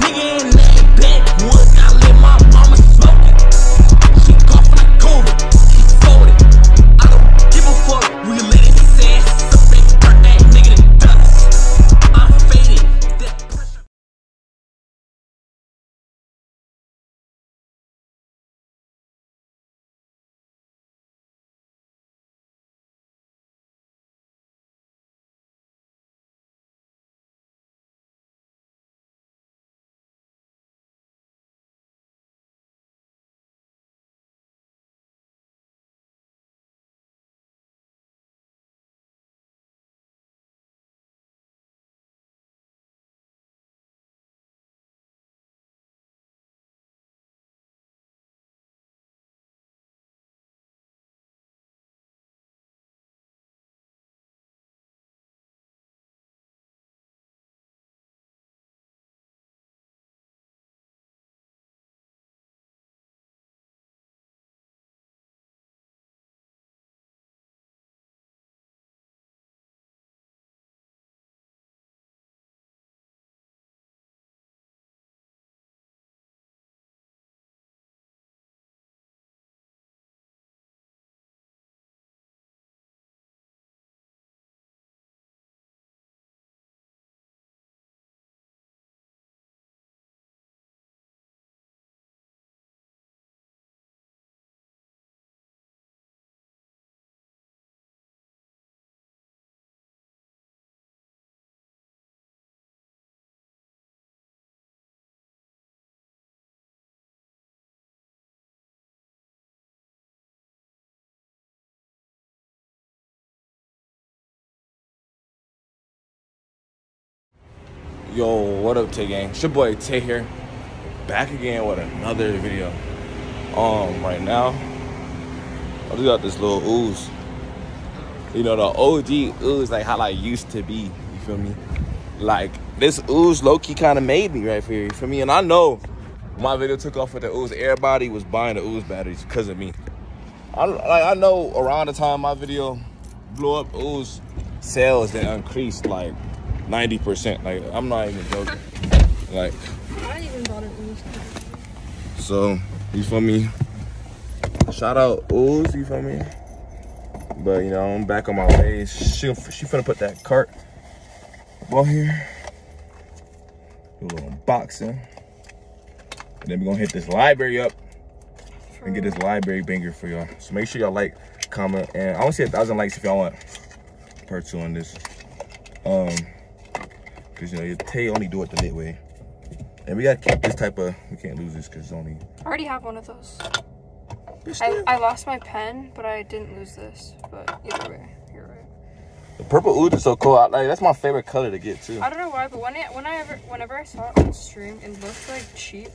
nigga in that backwoods. I let my mama smoke it. She coughing a COVID, she folded. I don't give a fuck. We let it sass up that dirt, that nigga to dust. I'm faded. That pressure. Yo, what up, Tay Gang? It's your boy Tay here, back again with another video. Right now, I just got this little Ooze. You know, the OG Ooze, like how I used to be, you feel me? Like, this Ooze low-key kind of made me right here, you feel me? And I know my video took off with the Ooze. Everybody was buying the Ooze batteries because of me. I know around the time my video blew up, Ooze sales that increased, like, 90%, like, I'm not even joking. Like, I even bought an Ooze. So, you feel me? Shout out Ooze, you feel me? But, you know, I'm back on my ways. She finna put that cart on here. Do a little unboxing. And then we're gonna hit this library up and get this library banger for y'all. So make sure y'all like, comment, and I wanna see 1,000 likes if y'all want part 2 on this. Cause you know, your Tay only do it the lit way. And we gotta keep this type of, we can't lose this cause it's only. I already have one of those. I lost my pen, but I didn't lose this. But either way, you're right. The purple Ooze is so cool. Like, that's my favorite color to get too. I don't know why, but whenever I saw it on stream, it looked like cheap.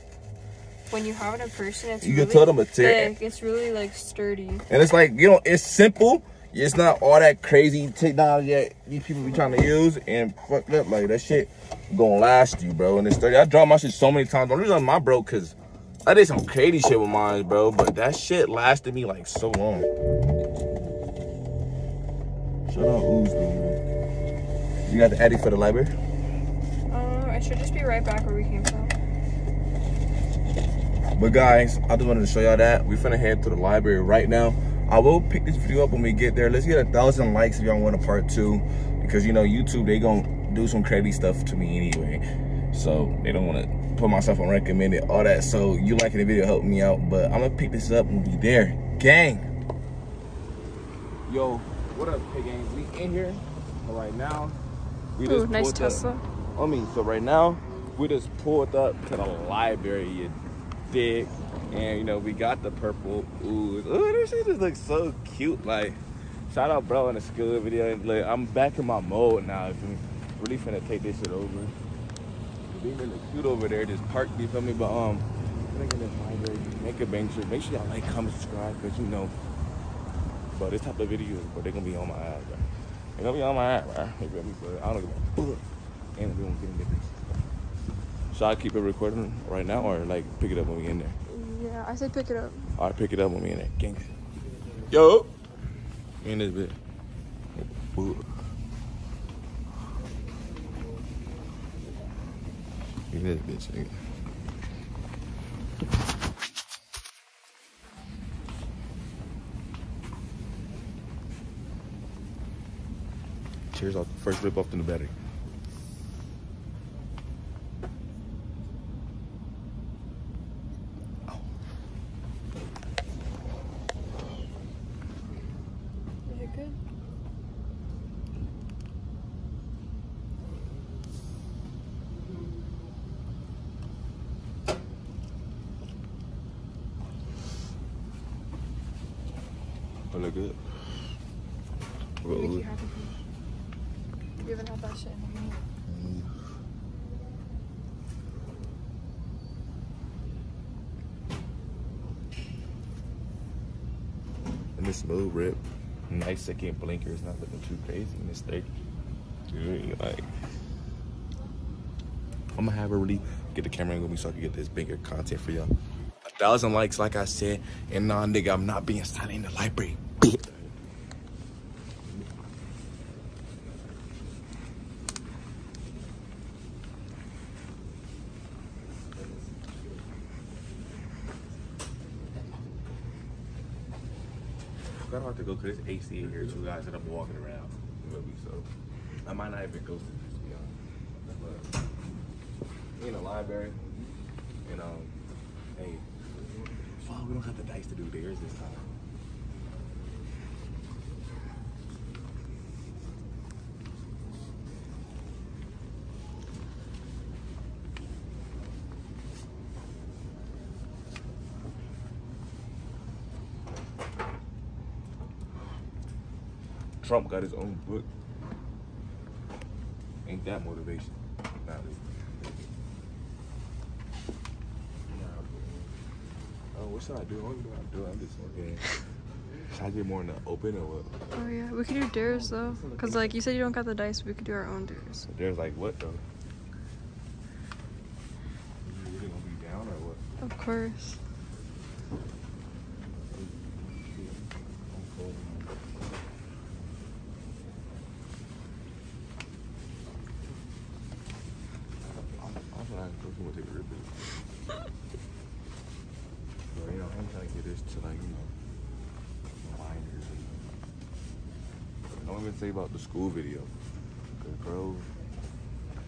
When you have it in person, it's really thick. It's really like sturdy. And it's like, you know, it's simple. It's not all that crazy technology that these people be trying to use and fucked up. Like, that shit gonna last you, bro. And it's 30. I draw my shit so many times. I'm just on my bro, cause I did some crazy shit with mine, bro. But that shit lasted me like so long. Shout out Ooze, man. You got the attic for the library? I should just be right back where we came from. But guys, I just wanted to show y'all that. We finna head to the library right now. I will pick this video up when we get there. Let's get 1,000 likes if y'all want a part 2, because you know YouTube, they gonna do some crazy stuff to me anyway, so they don't want to put myself on recommended, all that. So you liking the video, help me out. But I'm gonna pick this up when we there, gang. Yo, what up, Tay Gang? We in here right now. We just nice Tesla. I mean, so right now we just pulled up to the library. You dig? And, you know, we got the purple Ooze. Ooh, this shit just looks so cute. Like, shout out bro in the school video. Like, I'm back in my mode now. I'm really finna take this shit over. They really cute over there. Just parked, you feel me? But, I'm gonna get this library, make a bang trip. Make sure y'all like, comment, subscribe, because, you know, bro, this type of video, bro, they're gonna be on my ass, bro. They're gonna be on my ass, bro. You feel me? But I don't give a fuck. And we don't get in there. Should I keep it recording right now or, like, pick it up when we get in there? Yeah, I said pick it up. All right, pick it up with me in that gang. Yo, me in this bit. You at this bitch, nigga. Cheers off the first rip off in the battery. I look good. Well, you haven't had that shit in a minute. And this little rip, nice second blinker. It's not looking too crazy in this thing. Dude, like, I'm gonna have her really get the camera in with me so I can get this bigger content for y'all. 1,000 likes, like I said, and nah, nigga, I'm not being silent in the library, bitch. I gotta have to go because there's AC in here, two guys that I'm walking around. So I might not even go to this, you know. But in the library, you know, hey. Fuck, we don't have the dice to do theirs this time. Trump got his own book. Ain't that motivation? Nah, what should I do? What do I do? I'm just okay. Should I get more in the open or what? Oh yeah, we could do dares though. Cause like you said you don't got the dice, we could do our own dares. Dares like what though? You really gonna be down or what? Of course. Don't even say about the school video, cause bro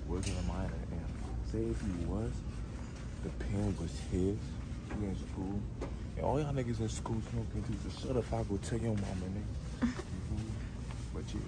wasn't a minor. And say if he was, the pen was his. He in school, and all y'all niggas in school smoking too. So shut up, I go tell your mama, nigga. But you.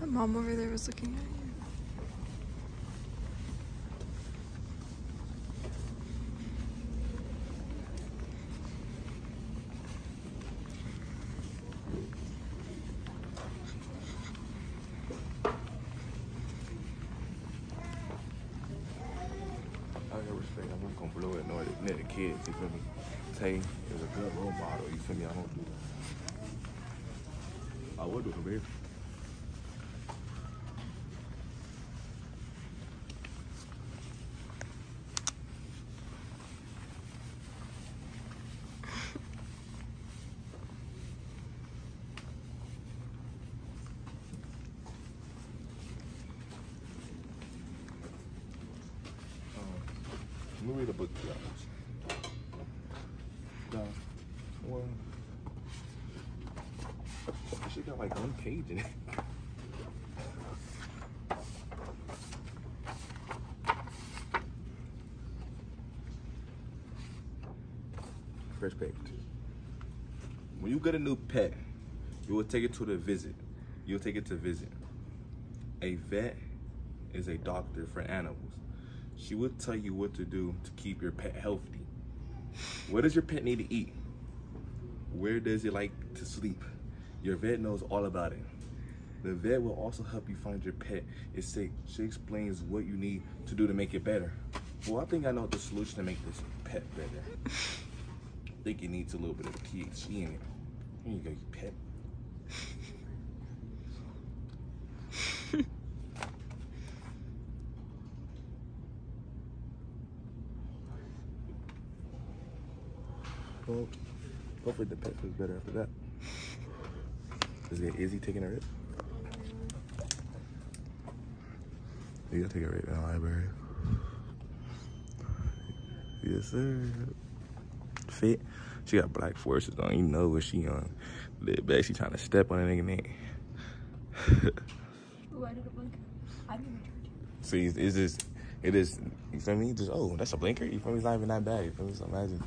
That mom over there was looking at you. Let the kids, you feel me? Tay is a good role model, you feel me? I don't do that. I would do it, baby. Let me read a book to y'all. Well, she got like one page in it. First page. When you get a new pet, you will take it to the visit. You'll take it to visit. A vet is a doctor for animals. She will tell you what to do to keep your pet healthy. What does your pet need to eat? Where does it like to sleep? Your vet knows all about it. The vet will also help you find your pet is sick. She explains what you need to do to make it better. Well, I think I know the solution to make this pet better. think it needs a little bit of THC in it. Here you go, you pet. Well, hopefully the pet feels better after that. Let's get Izzy taking a rip. You gotta take a rip in the library. Yes, sir. Fit. She got black forces on. You know what she on. Lit back. She trying to step on a nigga neck. Ooh, I did a blinker. I didn't even try to. See, it's just, it is, you feel me? Just, oh, that's a blinker? You feel me? It's not even that bad. You feel me? So imagine.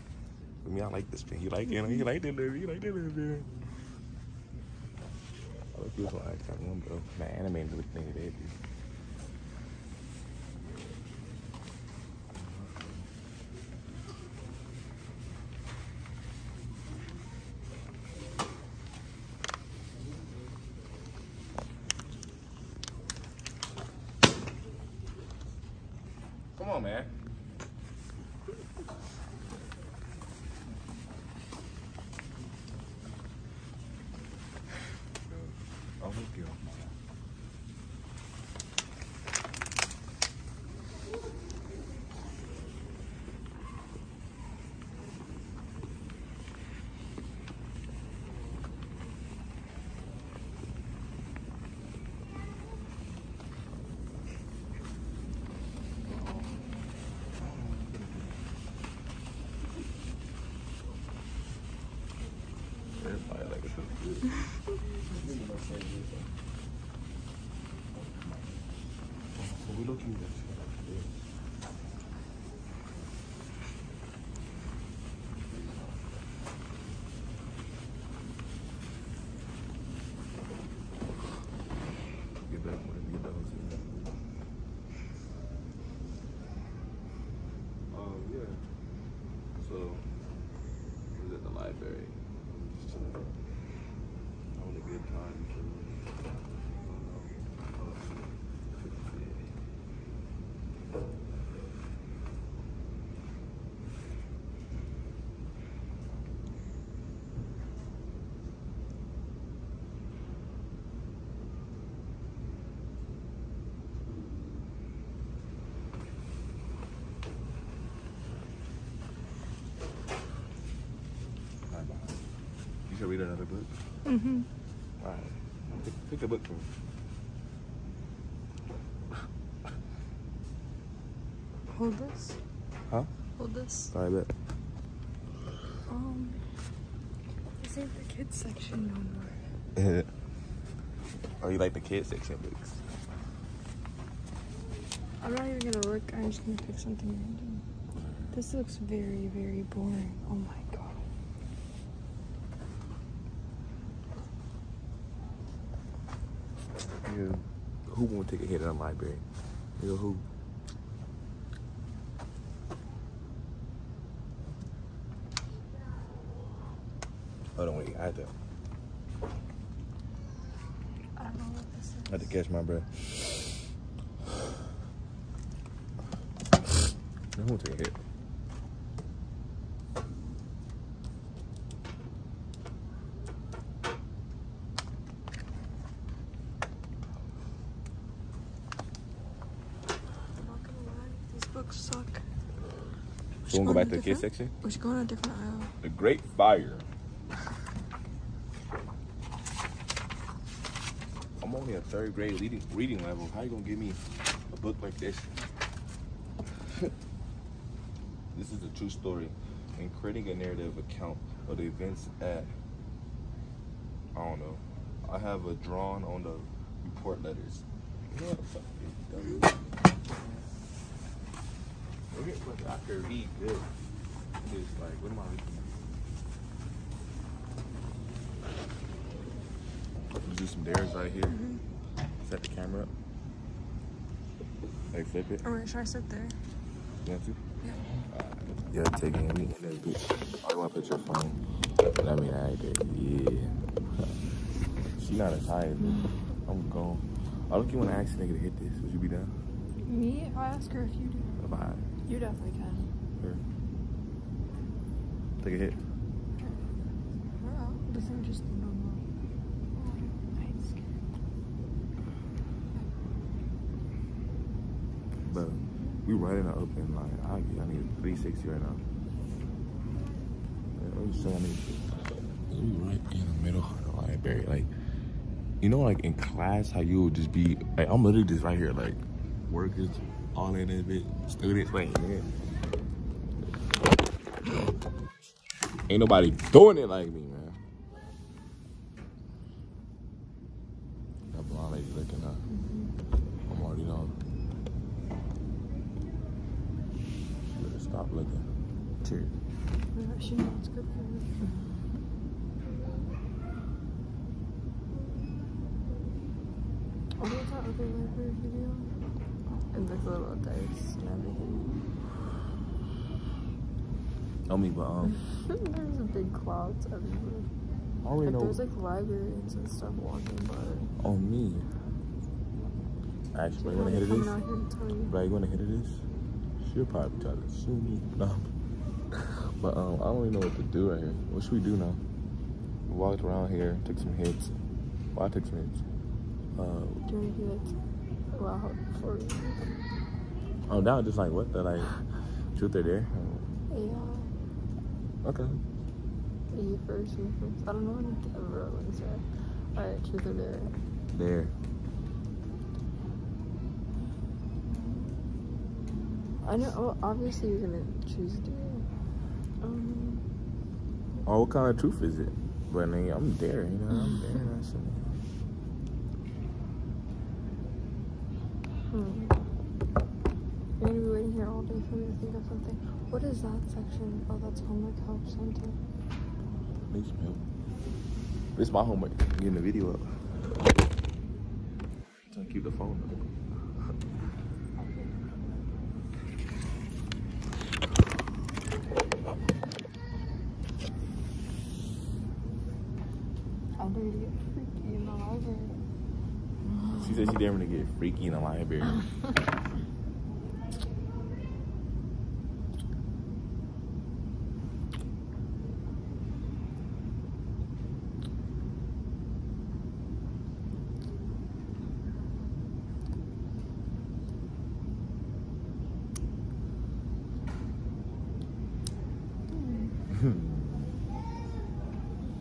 I mean, I like this pin. You like it? You like that little, you like that little bit. I like this one. I got one, bro. My animated looking thing, baby. Come on, man. I'll hook you off my back. We're looking at yeah. So we was at the library. Just having a good time. You should read another book? Mm-hmm. All right. Pick a book for me. Hold this. Huh? Hold this. All right, bet. This ain't the kids section no more. Oh, you like the kids section books? I'm not even going to look. I'm just going to pick something random. This looks very, very boring. Oh, my God. Yeah. Who won't take a hit in the library? You know who? Hold on, wait. I don't know what this is. I had to catch my breath. No, who won't take a hit? Suck. So we'll go back to the kids section? We should go on a different aisle. The Great Fire. I'm only a third grade reading level. How you gonna give me a book like this? This is a true story. In creating a narrative account of the events at, I don't know, I have a drawn on the report letters. What the fuck is W? I could read good. It's like, what am I reading? Let's do some dares right here. Set the camera up. Like, flip it. All right, should I sit there? You want to? Yeah. Yeah, take it. I want to put your phone. I mean, I did. Yeah. She not as high as me. I'm gone. I don't think you want to ask a nigga to hit this. Would you be down? Me? I'll ask her if you do. Bye. You definitely can. Sure. Take a hit. Those are just normal ice cream. But we right in the open, like I need 360 right now. I'm just saying, we right in the middle of the library. Like, you know, like in class, how you would just be like, I'm literally just right here, like workers, all in this bitch, students, like, man. Ain't nobody doing it like me, man. That blonde lady looking up. I'm already on. She better stop looking. Cheers. She knows it's good for her. Oh, what's that other library video? And the little dice and everything. I mean, but there's a big clouds everywhere. I already know. There's like librarians and stuff walking by. Oh me. Actually, you wanna hit this? Out here to tell you. Right, you wanna hit this? She'll probably try to sue me. No. But I don't really know what to do right here. What should we do now? We walked around here, took some hits. Well, I took some hits. Do you wanna do like wow for? Oh, now just like what? The like truth or dare? Yeah. Okay. You first, me first. I don't know when the rollings are. Alright, truth or dare. Dare. I know, well, obviously you're gonna choose dare. Oh, what kind of truth is it? But I mean, I'm dare, you know, I'm dare. That's it. You're gonna be waiting here all day for me to think of something. What is that section? Oh, that's homework help center. Need some help. This is my homework. Getting the video up. Don't keep the phone up. I'm ready to get freaky in the library. She said she didn't want to get freaky in the library.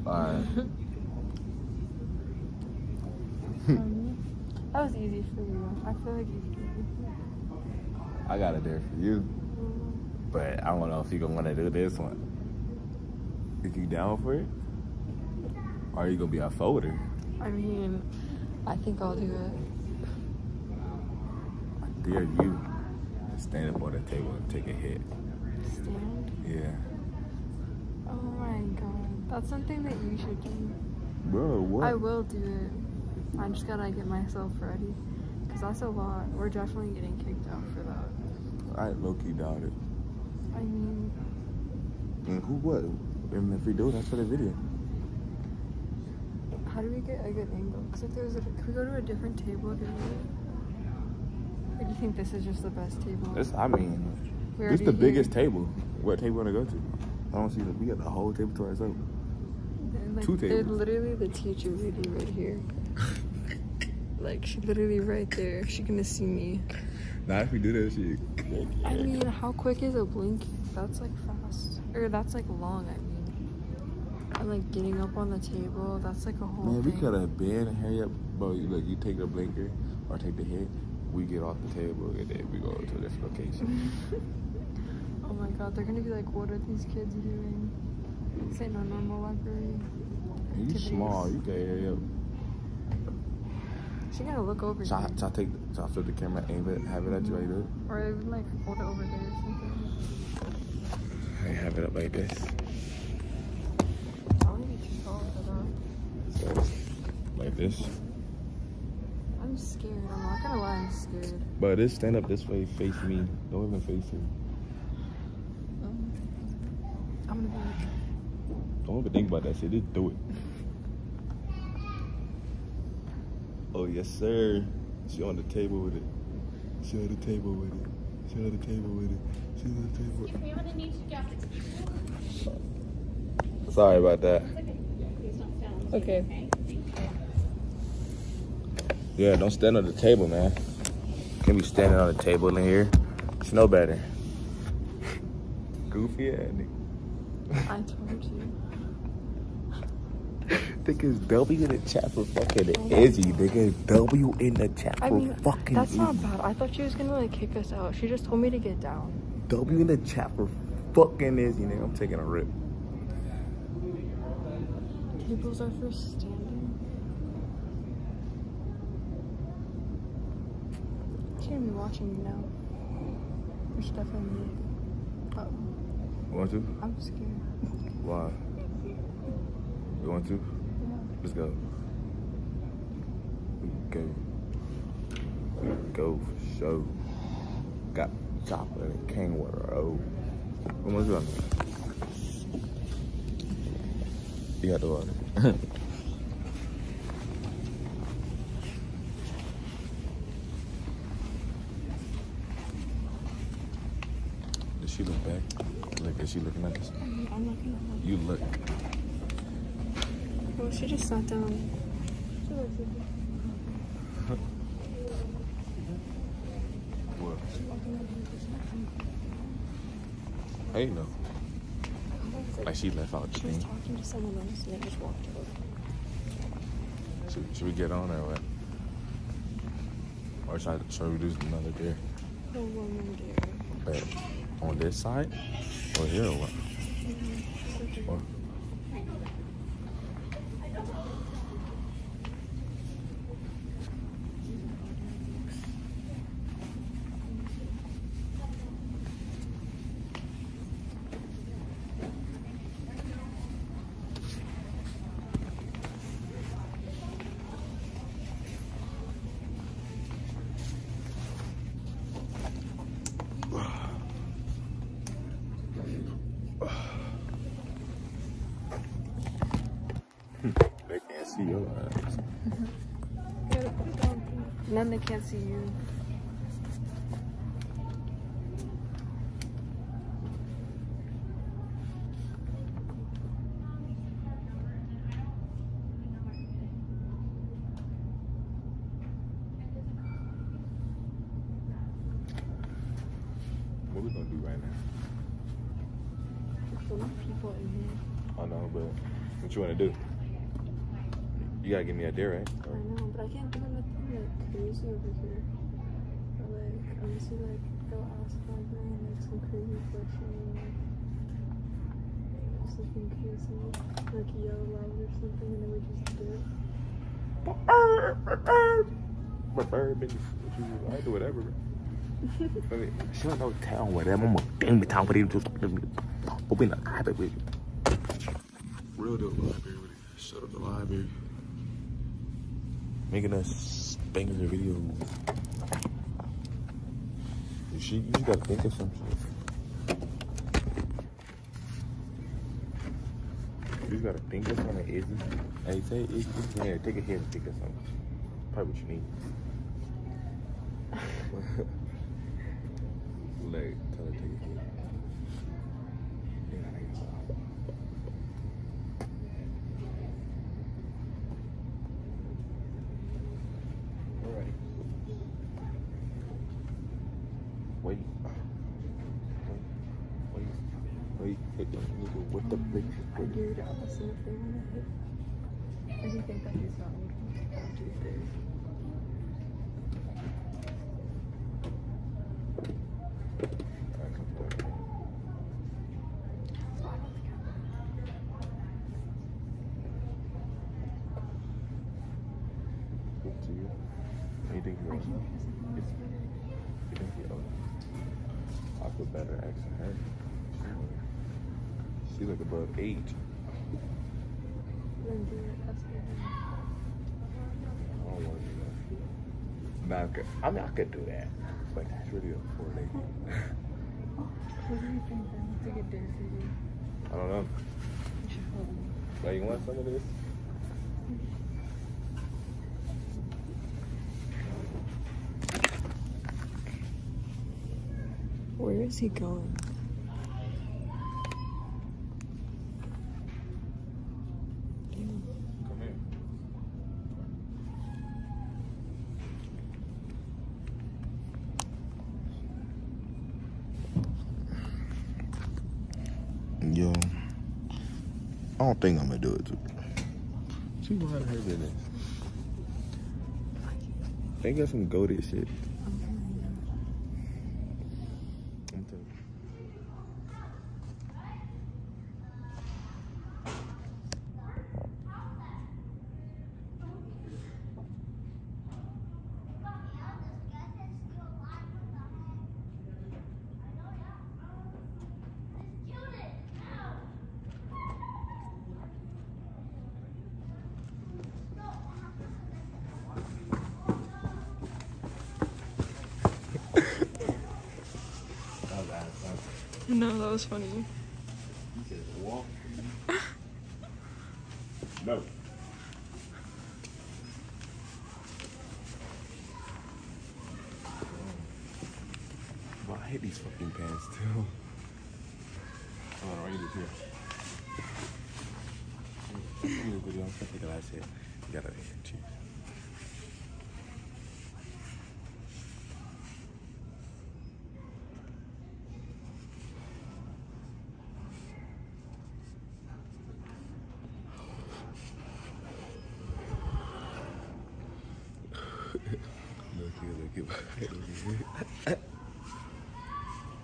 Alright. That was easy for you. I feel like you can. I got it there for you. But I don't know if you're going to want to do this one. If you down for it? Or are you going to be a folder? I mean, I think I'll do it. I dare you to stand up on the table and take a hit. Stand? Yeah. Oh my god. That's something that you should do. Bro, what? I will do it. I just gotta get myself ready. Because that's a lot. We're definitely getting kicked out for that. I low-key doubt it. I mean... And who what? And if we do, that's for the video. How do we get a good angle? Because if there's a... Can we go to a different table? Or do you think this is just the best table? This, I mean... This is the biggest table. What table you want to go to? I don't see that we got the whole table to ourselves. Like, two tables. They're literally the teacher lady right here. Like, she's literally right there. She's gonna see me. Nah, if we do that, she. I mean, how quick is a blink? That's like fast. Or that's like long, I mean. And like getting up on the table, that's like a whole. Man, we could have been, hurry up. Bro, look, you take the blinker or take the hit, we get off the table, and then we go to a different location. Oh my god, they're gonna be like, what are these kids doing? This ain't no normal library. You small, you can hurry up. She gotta look over. So I flip the camera, aim it, have it at you like this? Or even like hold it over there or something. I have it up like this. I wanna be too tall for that. So, like this. I'm scared, I'm not gonna lie, I'm scared. But just stand up this way, face me. Don't even face me. Don't even think about that shit, just do it. Oh yes sir. She on the table with it. She on the table with it. She on the table with it. She on the table with it. Sorry about that. Okay. Yeah, don't stand on the table, man. Can't be standing on the table in here. It's no better. Goofy ass nigga. I told you. Nigga's W in the chat for fucking Izzy. Nigga's W in the chat for fucking Izzy. That's not bad. I thought she was gonna like kick us out. She just told me to get down. W in the chat for fucking Izzy, nigga. I'm taking a rip. Tables are for standing. She gonna be watching you now. We should definitely leave. Uh-oh. You want to? I'm scared. Why? You want to? Yeah. Let's go. We go. We go for show. Got chocolate and cane water. Oh. What's wrong? You got the water. Does she look back? Look, is she looking at us? I'm looking at her. You look. Well, she just sat down. She looks at what? How you know? Like she left out. She was talking to someone else and they just walked over. Should we get on or what? Or should we do another deer? No, one more deer. Wait, on this side? Or here or what? Mm-hmm. Or? They can't see your eyes. And then they can't see you. What are we gonna do right now? There's a lot of people in here. I know, but what you wanna do? You gotta give me a dare, right? I know, but I can't do it with crazy over here. Or like, unless you like go ask my friend and like some crazy question or something crazy. Like yell loud or something and then we just do it. I do whatever. She don't know town whatever. I'm gonna bang me town for them. But we not happy with you. Real deal library. Shut up the library. Making us bang in the video. You gotta think of something. You gotta think of something, Izzy. Hey, say Izzy, yeah, take a hit and think of something. Probably what you need. Like, tell her to take a hit. What the bitch? I dare you to ask him if they want to hit. Or do you think that he's not looking after you there? Good to you. You think you're awesome? You think you're awesome? I feel better asking her. She's like above 8. I don't want to do that. Nah, I mean, I could do that. But that's really a poor lady. What do you think then? Take a dare for you. I don't know. Like, you want some of this? Where is he going? Come here. yo. I don't think I'm gonna do it too. She go ahead and hurt it. They got some goated shit. No, that was funny. You said walk. No. But I hate these fucking pants too. Hold on, right here. I'm gonna take a last hit. You gotta make it cheap.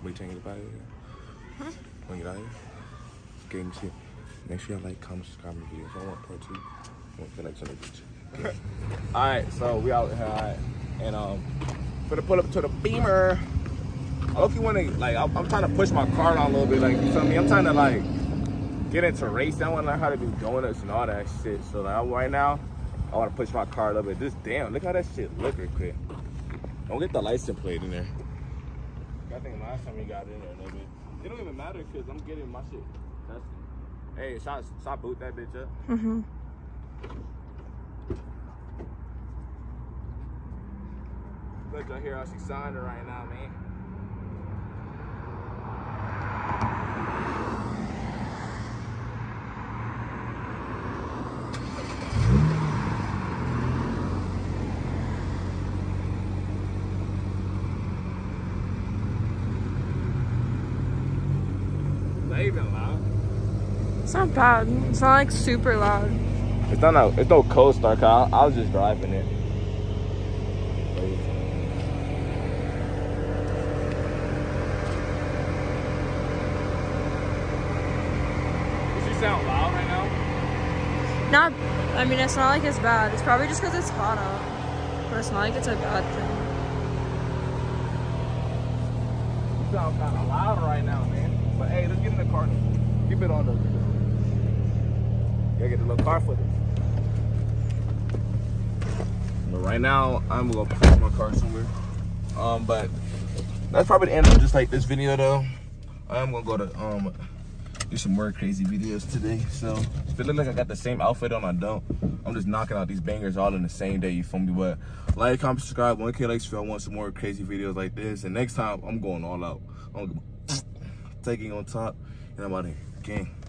Wait, trying to get out of here? Huh? When you get out of here? Okay, let me see. Make sure y'all like, comment, subscribe, and videos. I want part 2. I want to connect to the bitch. Alright, so we out here. Alright. And, gonna pull up to the Beamer. I hope you want to, like, I'm trying to push my car down a little bit. Like, you feel me? I'm trying to, like, get into racing. I want to learn how to do donuts and all that shit. So, like, right now, I want to push my car a little bit. Just damn, look how that shit look real quick. Don't get the license plate in there. I think last time we got in there a little bit. It don't even matter because I'm getting my shit tested. Hey, should I boot that bitch up? Mm-hmm. Look, y'all hear how she's signing her right now, man. It's not bad. It's not like super loud. It's not. It's no co-star car. I was just driving it. Does it sound loud right now? Not. I mean, it's not like it's bad. It's probably just because it's hot out. But it's not like it's a bad thing. You sound kind of loud right now, man. But hey, let's get in the car. Keep it on the. I get the little car footage. But right now, I'm gonna push my car somewhere. But that's probably the end of just like this video though. I'm gonna go to do some more crazy videos today. So if it looks like I got the same outfit on, I don't. I'm just knocking out these bangers all in the same day. You feel me? But like, comment, subscribe, 1K likes if y'all want some more crazy videos like this. And next time, I'm going all out. I'm taking on top, and I'm out here. Gang.